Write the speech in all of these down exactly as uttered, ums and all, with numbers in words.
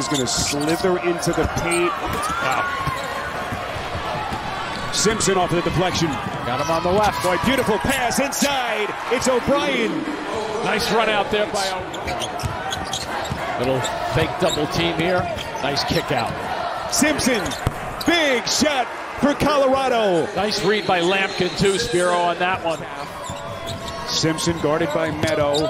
is going to slither into the paint. Wow. Simpson off the deflection. Got him on the left. Boy, beautiful pass inside. It's O'Brien. Nice run out there by O'Brien. Little fake double team here. Nice kick out. Simpson. Big shot for Colorado. Nice read by Lampkin, too, Spiro, on that one. Simpson guarded by Meadow.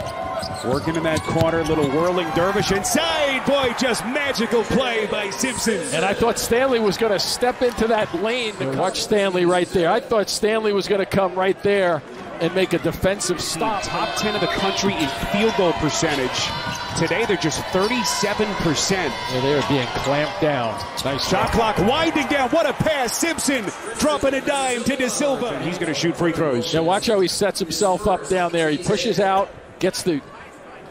Working in that corner, little whirling dervish inside. Boy, just magical play by Simpson. And I thought Stanley was going to step into that lane. Watch Stanley right there. I thought Stanley was going to come right there and make a defensive stop. Top ten of the country in field goal percentage. Today, they're just thirty-seven percent. Yeah, they're being clamped down. Nice shot clock winding down. What a pass. Simpson dropping a dime to DeSilva. And he's going to shoot free throws. Now watch how he sets himself up down there. He pushes out, gets the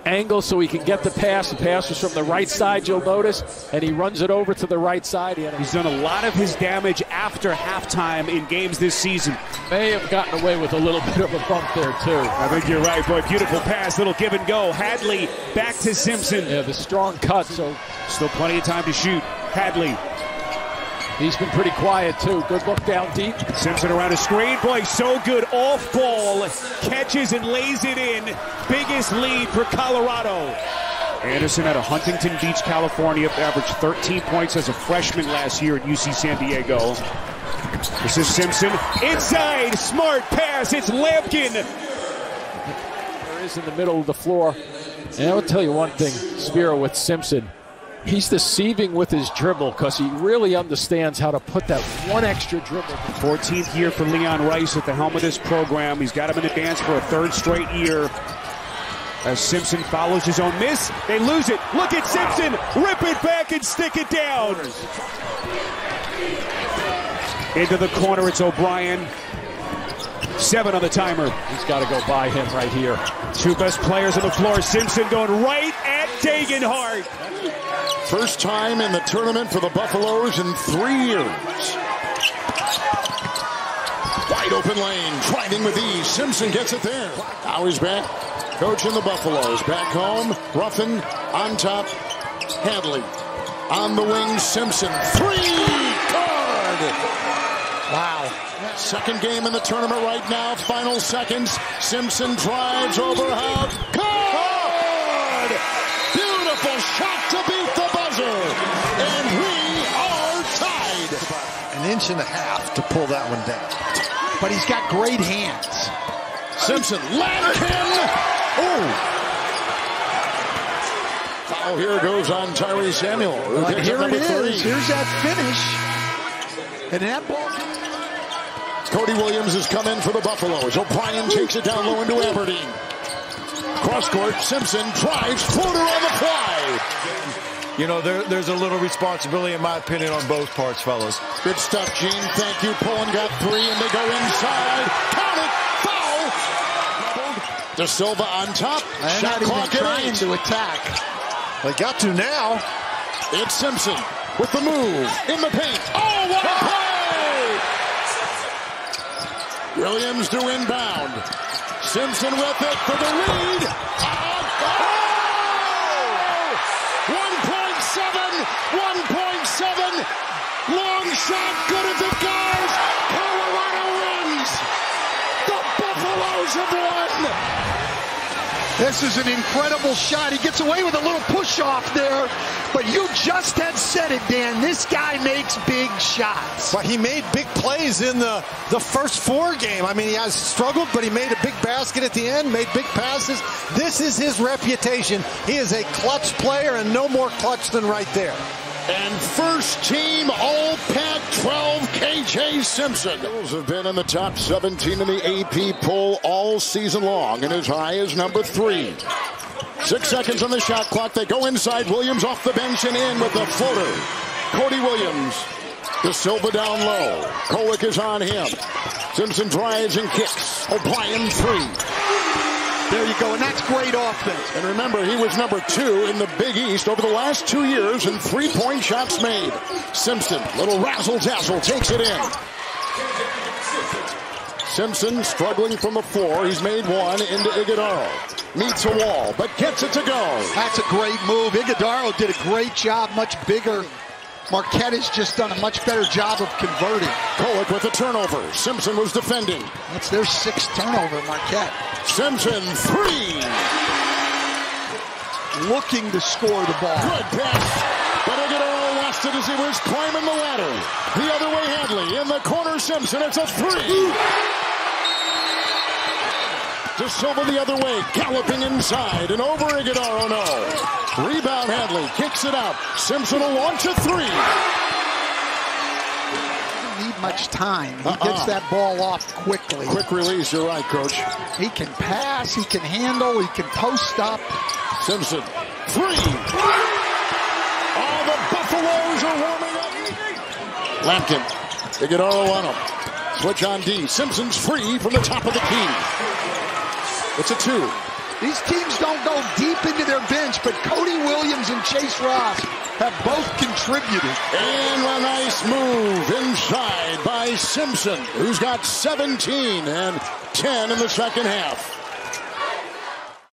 angle so he can get the pass. The pass was from the right side, you'll notice, and he runs it over to the right side. He's done a lot of his damage after halftime in games this season. May have gotten away with a little bit of a bump there, too. I think you're right, boy. Beautiful pass, little give and go. Hadley back to Simpson. Yeah, the strong cut, so still plenty of time to shoot. Hadley. He's been pretty quiet, too. Good look down deep. Simpson around a screen. Boy, so good. Off ball. Catches and lays it in. Biggest lead for Colorado. Anderson out of Huntington Beach, California, averaged thirteen points as a freshman last year at U C San Diego. This is Simpson. Inside. Smart pass. It's Lampkin. There is in the middle of the floor. And I will tell you one thing, Spiro, with Simpson. He's deceiving with his dribble because he really understands how to put that one extra dribble. fourteenth year for Leon Rice at the helm of this program. He's got him in advance for a third straight year. As Simpson follows his own miss, they lose it. Look at Simpson, rip it back and stick it down. Into the corner, it's O'Brien. Seven on the timer. He's got to go by him right here. Two best players on the floor. Simpson going right at Degenhart. First time in the tournament for the Buffaloes in three years. Wide open lane, driving with ease. Simpson gets it there. Now he's back, coaching the Buffaloes. Back home, Ruffin on top, Hadley. On the wing, Simpson. Three, good! Wow. Second game in the tournament right now. Final seconds. Simpson drives over Howe. Good! Beautiful shot to beat the buzzer. And we are tied. An inch and a half to pull that one down. But he's got great hands. Simpson, Lampkin. Oh! Oh, here goes on Tyrese Samuel. Who well, here it is. Three. Here's that finish. And that ball. Cody Williams has come in for the Buffaloes. O'Brien takes it down low into Aberdeen. Cross court, Simpson drives, floater on the fly. You know, there, there's a little responsibility, in my opinion, on both parts, fellas. Good stuff, Gene. Thank you. Pollock got three, and they go inside. Count it. Foul. DeSilva on top. I'm shot clock trying to attack. They got to now. It's Simpson with the move in the paint. Oh, what a play! Williams to inbound. Simpson with it for the lead. Oh! one point seven, one point seven. Long shot, good as it goes. Colorado wins. The Buffaloes have won. This is an incredible shot. He gets away with a little push off there. But you just had said it, Dan. This guy makes big shots. But he made big plays in the, the first four game. I mean, he has struggled, but he made a big basket at the end, made big passes. This is his reputation. He is a clutch player and no more clutch than right there. And first team all Pac twelve, K J. Simpson. Bills have been in the top seventeen in the A P poll all season long, and as high as number three. Six seconds on the shot clock. They go inside. Williams off the bench and in with the floater. Cody Williams. DeSilva down low. Kowick is on him. Simpson drives and kicks. O'Brien three. There you go, and that's great offense. And remember, he was number two in the Big East over the last two years in three-point shots made. Simpson, little razzle-dazzle, takes it in. Simpson struggling from the floor. He's made one into Ighodaro. Meets a wall, but gets it to go. That's a great move. Ighodaro did a great job, much bigger. Marquette has just done a much better job of converting. Pollock with a turnover. Simpson was defending. That's their sixth turnover, Marquette. Simpson, three! Looking to score the ball. Good pass, but Ighodaro lost it as he was climbing the ladder. The other way, Hadley. In the corner, Simpson. It's a three! DeSilva the other way, galloping inside and over Ighodaro, no. Rebound, Hadley, kicks it out. Simpson will launch a three. Doesn't need much time. He uh-uh. gets that ball off quickly. Quick release, you're right, Coach. He can pass, he can handle, he can post up. Simpson, three. All the Buffaloes are warming up. Lampkin, Ighodaro on him. Switch on D. Simpson's free from the top of the key. It's a two. These teams don't go deep into their bench, but Cody Williams and Chase Ross have both contributed. And a nice move inside by Simpson, who's got seventeen and ten in the second half.